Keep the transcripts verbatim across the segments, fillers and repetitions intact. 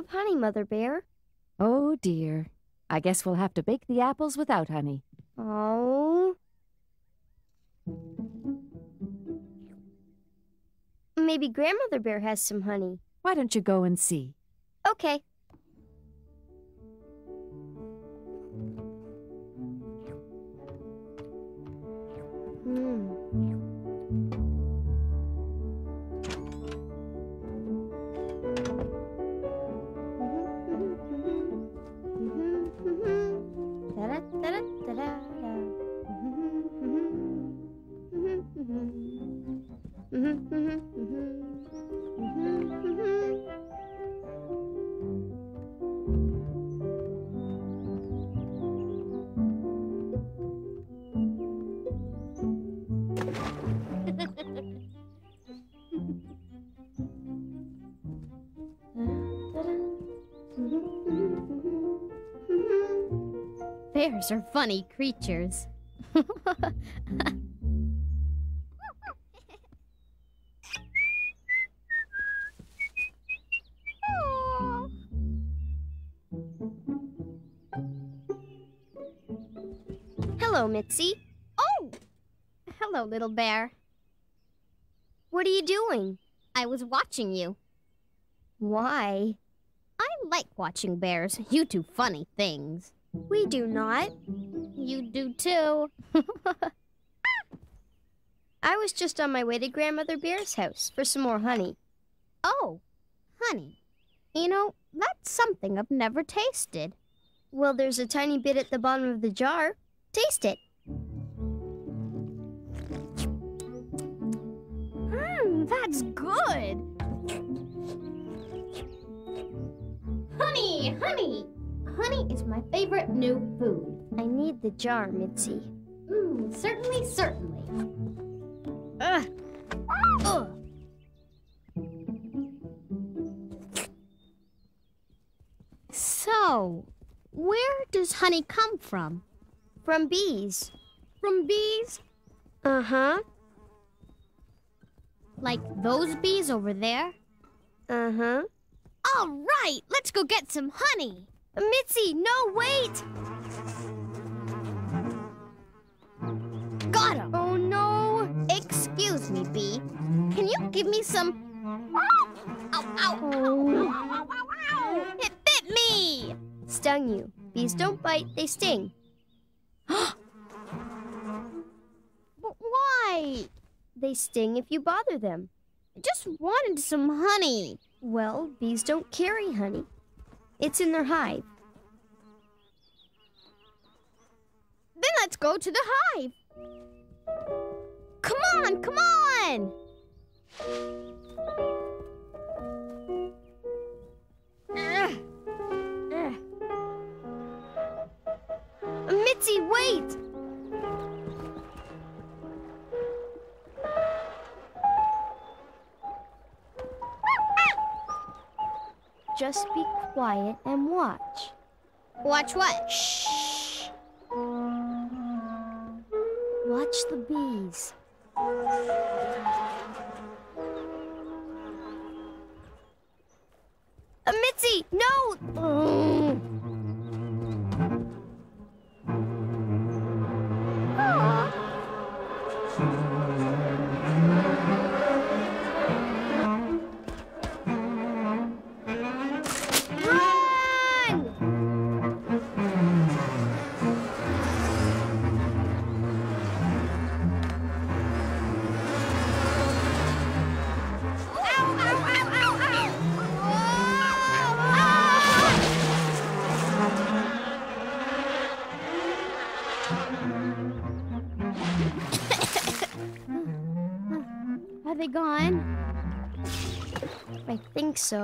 of honey, Mother Bear. Oh, dear. I guess we'll have to bake the apples without honey. Oh. Maybe Grandmother Bear has some honey. Why don't you go and see? Okay. Mm. Bears are funny creatures. Hello, Mitzi. Oh! Hello, Little Bear. What are you doing? I was watching you. Why? I like watching bears. You do funny things. We do not. You do too. I was just on my way to Grandmother Bear's house for some more honey. Oh, honey. You know, that's something I've never tasted. Well, there's a tiny bit at the bottom of the jar. Taste it. Mmm, that's good. Honey, honey. Honey is my favorite new food. I need the jar, Mitzi. Mmm, certainly, certainly. Ugh. Ugh. So, where does honey come from? From bees. From bees? Uh-huh. Like those bees over there? Uh-huh. All right, let's go get some honey. Mitzi, no, wait! Got him! Oh, no! Excuse me, Bee. Can you give me some... Ow, ow, ow, oh. ow, ow, ow, ow! It bit me! Stung you. Bees don't bite, they sting. But why? They sting if you bother them. I just wanted some honey. Well, bees don't carry honey. It's in their hive. Then let's go to the hive. Come on, come on! Ugh. Ugh. Mitzi, wait! Just be quiet and watch. Watch what? Shh. Watch the bees. Uh, Mitzi, no! Oh. Are they gone? I think so.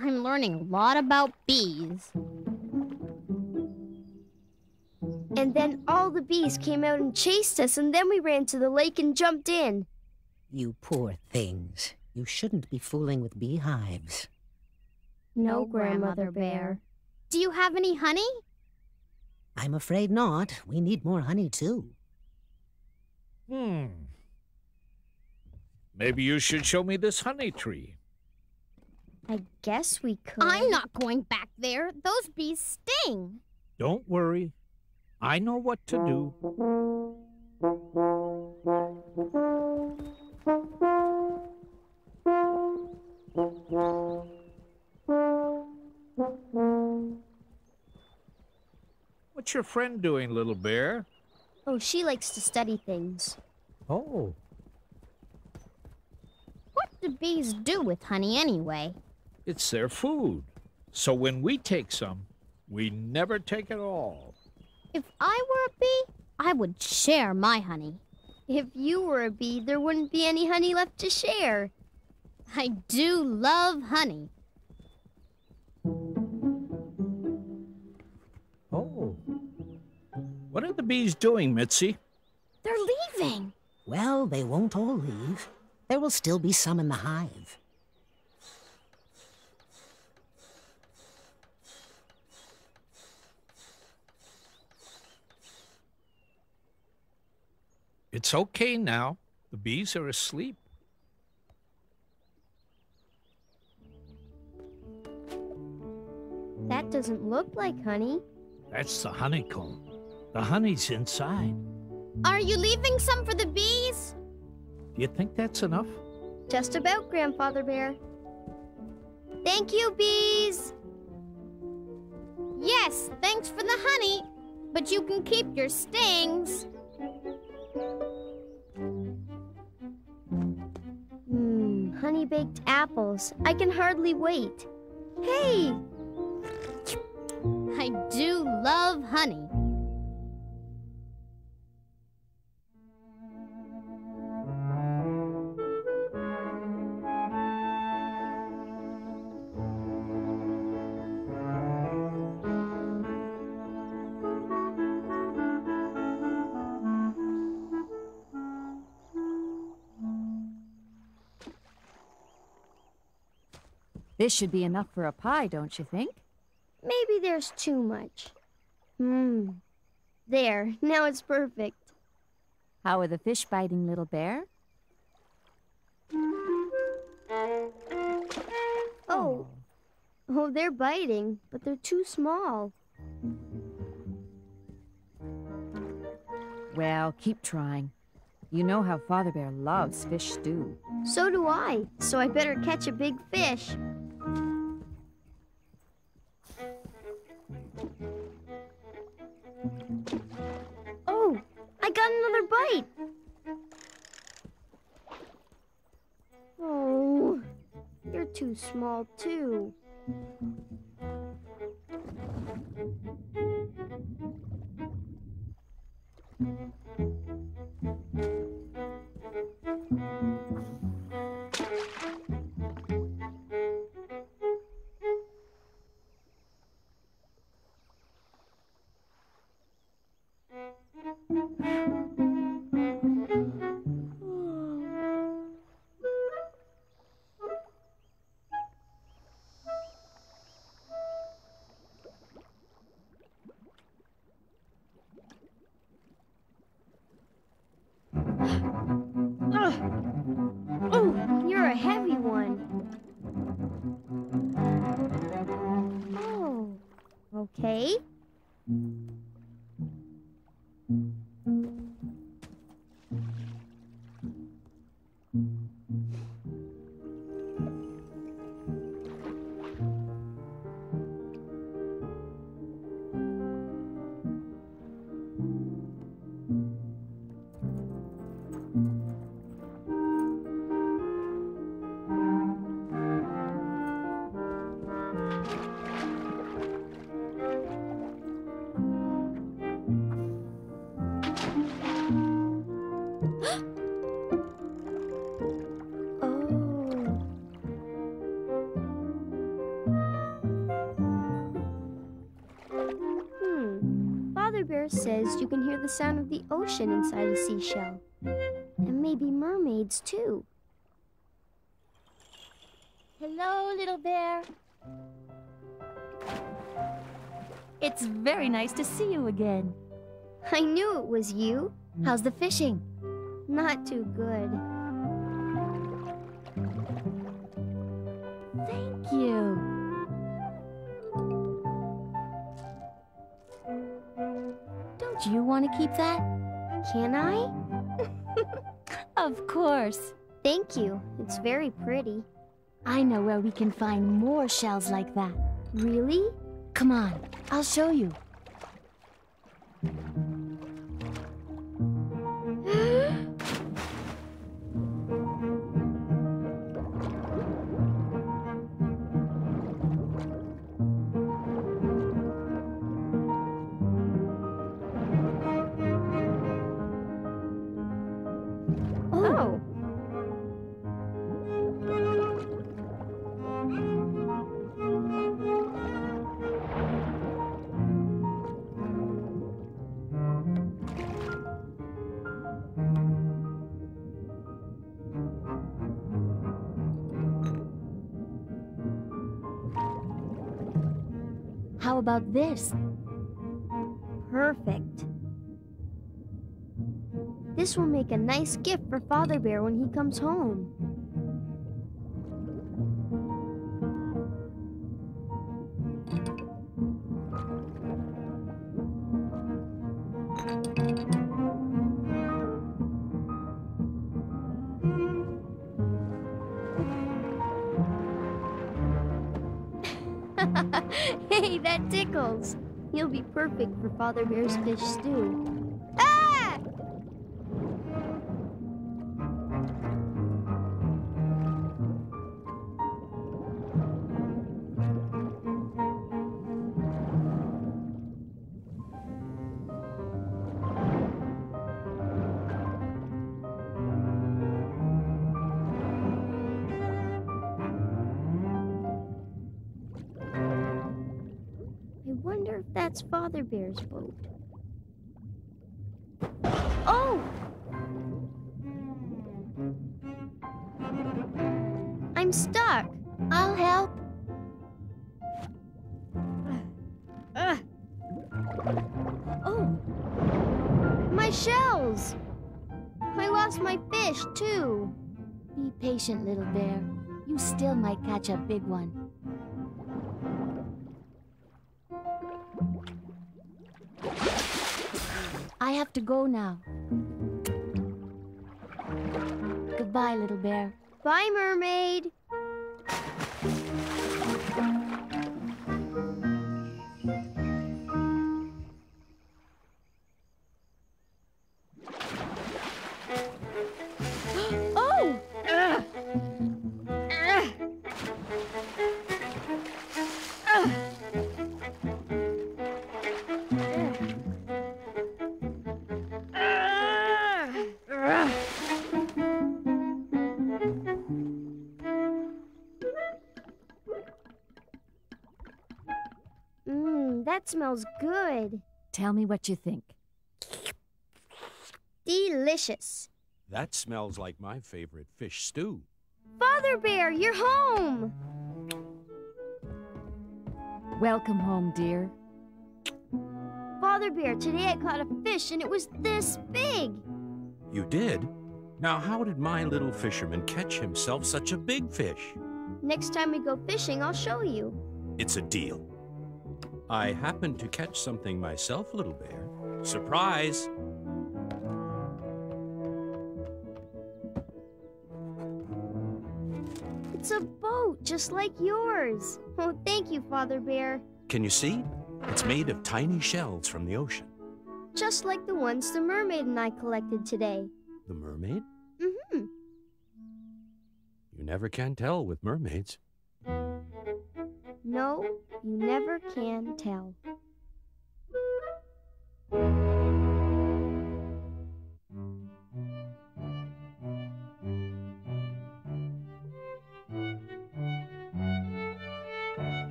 I'm learning a lot about bees. And then all the bees came out and chased us, and then we ran to the lake and jumped in. You poor things. You shouldn't be fooling with beehives. No, Grandmother Bear. Do you have any honey? I'm afraid not. We need more honey, too. Hmm. Maybe you should show me this honey tree. I guess we could. I'm not going back there. Those bees sting. Don't worry. I know what to do. What's your friend doing, Little Bear? Oh, she likes to study things. Oh. What do bees do with honey anyway? It's their food. So when we take some, we never take it all. If I were a bee, I would share my honey. If you were a bee, there wouldn't be any honey left to share. I do love honey. Oh. What are the bees doing, Mitzi? They're leaving. Well, they won't all leave. There will still be some in the hive. It's okay now. The bees are asleep. That doesn't look like honey. That's the honeycomb. The honey's inside. Are you leaving some for the bees? Do you think that's enough? Just about, Grandfather Bear. Thank you, bees. Yes, thanks for the honey, but you can keep your stings. Mmm, honey-baked apples. I can hardly wait. Hey! I do love honey. This should be enough for a pie, don't you think? Maybe there's too much. Mmm. There, now it's perfect. How are the fish biting, Little Bear? Oh. Oh, they're biting, but they're too small. Well, keep trying. You know how Father Bear loves fish stew. So do I, so I better catch a big fish. Oh, I got another bite. Oh, you're too small too. Okay. Says you can hear the sound of the ocean inside a seashell. And maybe mermaids, too. Hello, Little Bear. It's very nice to see you again. I knew it was you. How's the fishing? Not too good. Thank you. Don't you want to keep that? Can I? Of course. Thank you. It's very pretty. I know where we can find more shells like that. Really? Come on, I'll show you. How about this? Perfect. This will make a nice gift for Father Bear when he comes home. Hey, that tickles. He'll be perfect for Father Bear's fish stew. Ah! That's Father Bear's boat. Oh! I'm stuck. I'll help. Uh, uh. Oh! My shells! I lost my fish, too. Be patient, Little Bear. You still might catch a big one. I have to go now. Goodbye, Little Bear. Bye, Mermaid. Oh! Uh. Uh. Uh. That smells good. Tell me what you think. Delicious. That smells like my favorite fish stew. Father Bear, you're home! Welcome home, dear. Father Bear, today I caught a fish and it was this big. You did? Now how did my little fisherman catch himself such a big fish? Next time we go fishing, I'll show you. It's a deal. I happened to catch something myself, Little Bear. Surprise! It's a boat, just like yours. Oh, thank you, Father Bear. Can you see? It's made of tiny shells from the ocean. Just like the ones the mermaid and I collected today. The mermaid? Mm-hmm. You never can tell with mermaids. No, you never can tell.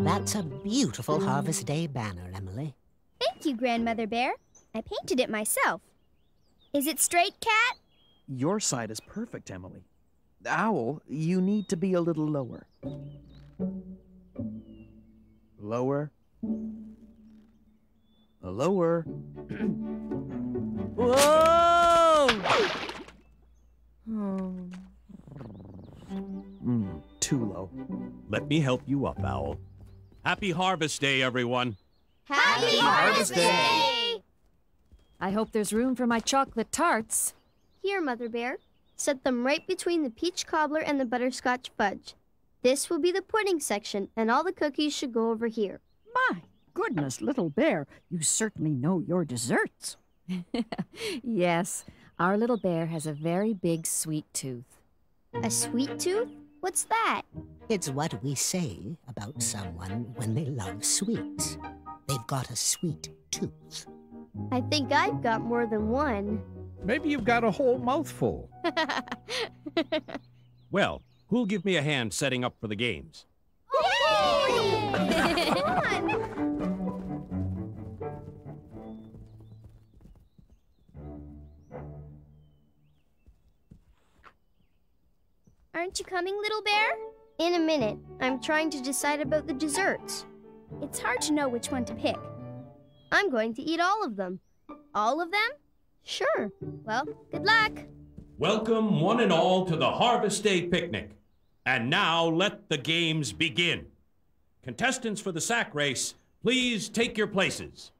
That's a beautiful Harvest Day banner, Emily. Thank you, Grandmother Bear. I painted it myself. Is it straight, Cat? Your side is perfect, Emily. Owl, you need to be a little lower. Lower. lower. Whoa! Oh. Mm, too low. Let me help you up, Owl. Happy Harvest Day, everyone. Happy Harvest Day! I hope there's room for my chocolate tarts. Here, Mother Bear. Set them right between the peach cobbler and the butterscotch fudge. This will be the pudding section, and all the cookies should go over here. My goodness, Little Bear, you certainly know your desserts. Yes, our Little Bear has a very big sweet tooth. A sweet tooth? What's that? It's what we say about someone when they love sweets. They've got a sweet tooth. I think I've got more than one. Maybe you've got a whole mouthful. Well, who'll give me a hand setting up for the games? Aren't you coming, Little Bear? In a minute. I'm trying to decide about the desserts. It's hard to know which one to pick. I'm going to eat all of them. All of them? Sure. Well, good luck. Welcome, one and all, to the Harvest Day Picnic. And now, let the games begin. Contestants for the sack race, please take your places.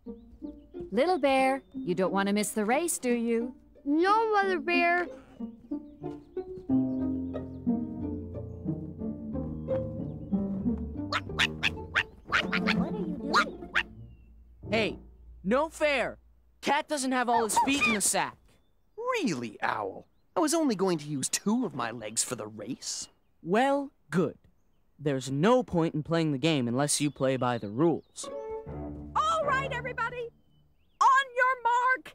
Little Bear, you don't want to miss the race, do you? No, Mother Bear. What are you doing? Hey, no fair. Cat doesn't have all his feet in the sack. Really, Owl? I was only going to use two of my legs for the race. Well, good. There's no point in playing the game unless you play by the rules. All right, everybody. On your mark.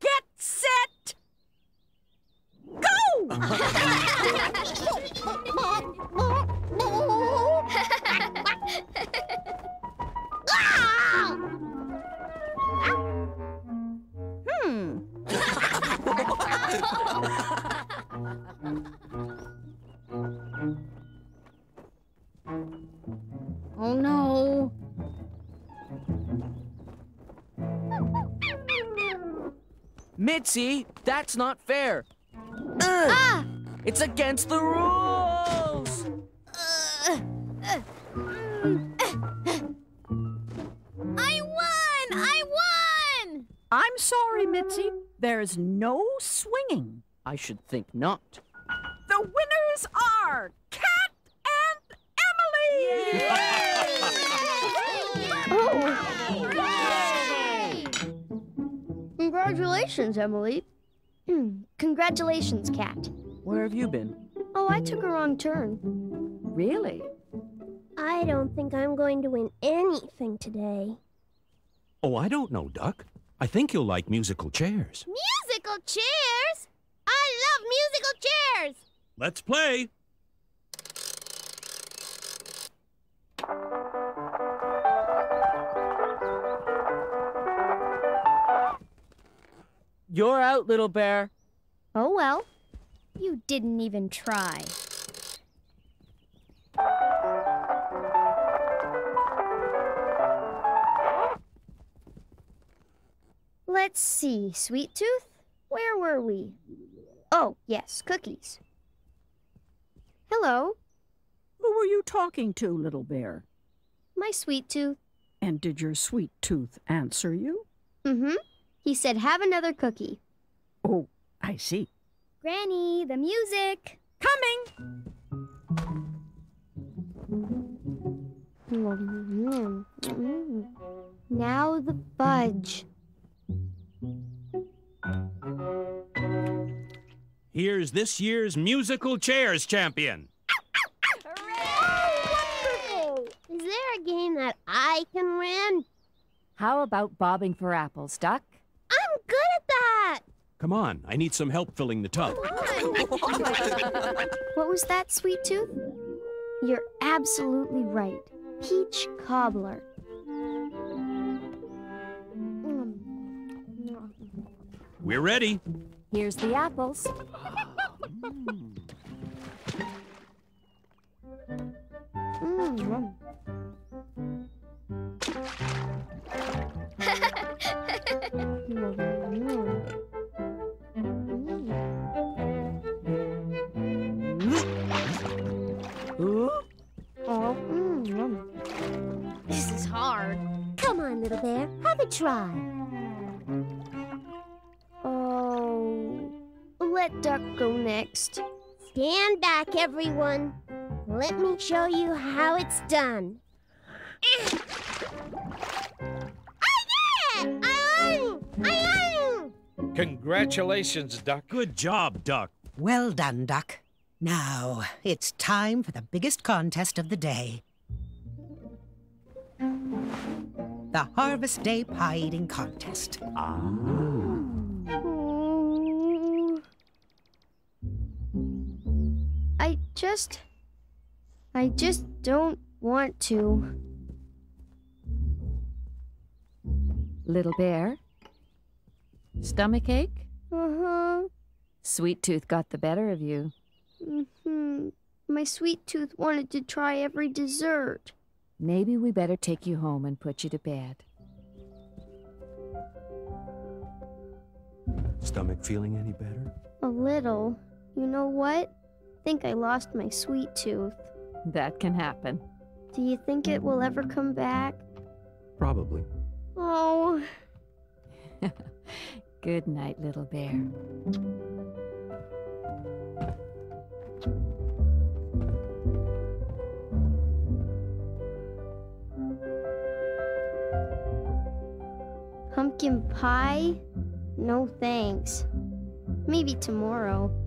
Get set. Go! Hmm. Oh no. Mitzi, that's not fair. Uh, ah! It's against the rules! Uh, uh, mm, uh, uh. I won! I won! I'm sorry, Mitzi. There's no swinging. I should think not. The winners are Cat and Emily! Yay! Oh. Yay! Congratulations, Emily. Congratulations, Cat. Where have you been? Oh, I took a wrong turn. Really? I don't think I'm going to win anything today. Oh, I don't know, Duck. I think you'll like musical chairs. Musical chairs? I love musical chairs! Let's play. You're out, Little Bear. Oh, well. You didn't even try. Let's see, Sweet Tooth, where were we? Oh, yes, cookies. Hello. Who were you talking to, Little Bear? My Sweet Tooth. And did your Sweet Tooth answer you? Mm-hmm. He said, have another cookie. Oh, I see. Granny, the music. Coming! Now the fudge. Here's this year's musical chairs champion. Hooray! Oh, wonderful! Is there a game that I can win? How about bobbing for apples, Duck? I'm good at that! Come on, I need some help filling the tub. What was that, Sweet Tooth? You're absolutely right. Peach cobbler. We're ready. Here's the apples. Mm. a try. Oh, let Duck go next. Stand back, everyone. Let me show you how it's done. I did it! I won! I won! Congratulations, Duck. Good job, Duck. Well done, Duck. Now, it's time for the biggest contest of the day. The Harvest Day Pie Eating Contest. Ah. Mm. I just... I just don't want to. Little Bear? Stomachache? Uh-huh. Sweet Tooth got the better of you. Mm-hmm. My sweet tooth wanted to try every dessert. Maybe we better take you home and put you to bed. Stomach feeling any better? A little. You know what? I think I lost my sweet tooth. That can happen. Do you think it will ever come back? Probably. Oh. Good night, Little Bear. Pumpkin pie? No thanks. Maybe tomorrow.